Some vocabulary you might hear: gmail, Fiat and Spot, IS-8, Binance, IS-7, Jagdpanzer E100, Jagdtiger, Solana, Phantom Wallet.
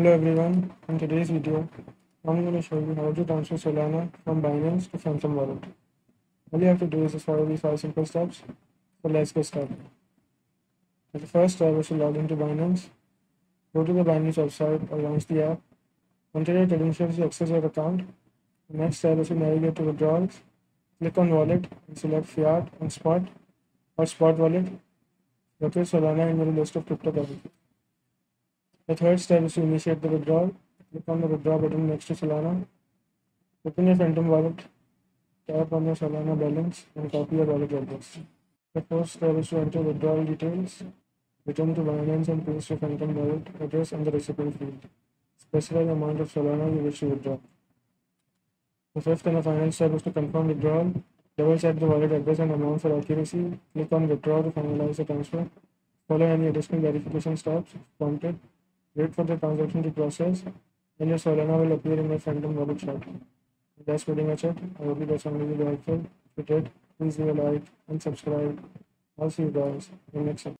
Hello everyone, in today's video, I'm going to show you how to transfer Solana from Binance to Phantom Wallet. All you have to do is just follow these 5 simple steps, so let's get started. The first step is to log into Binance. Go to the Binance website or launch the app. Enter your credentials to access your account. The next step is to navigate to withdrawals. Click on wallet and select fiat and spot or spot wallet. Go to Solana and your list of cryptocurrencies. The third step is to initiate the withdrawal. Click on the withdraw button next to Solana. Open your Phantom wallet, tap on your Solana balance and copy your wallet address. The fourth step is to enter withdrawal details. Return to Binance and paste your Phantom wallet address in the recipient field. Specify the amount of Solana you wish to withdraw. The fifth and the final step is to confirm withdrawal. Double check the wallet address and amount for accuracy. Click on withdraw to finalize the transfer. Follow any additional verification steps if prompted. Wait for the transaction to process, and your Solana will appear in your Phantom wallet chart. That's pretty much it. I hope you guys found the video helpful. If you did, please leave a like and subscribe. I'll see you guys in the next episode.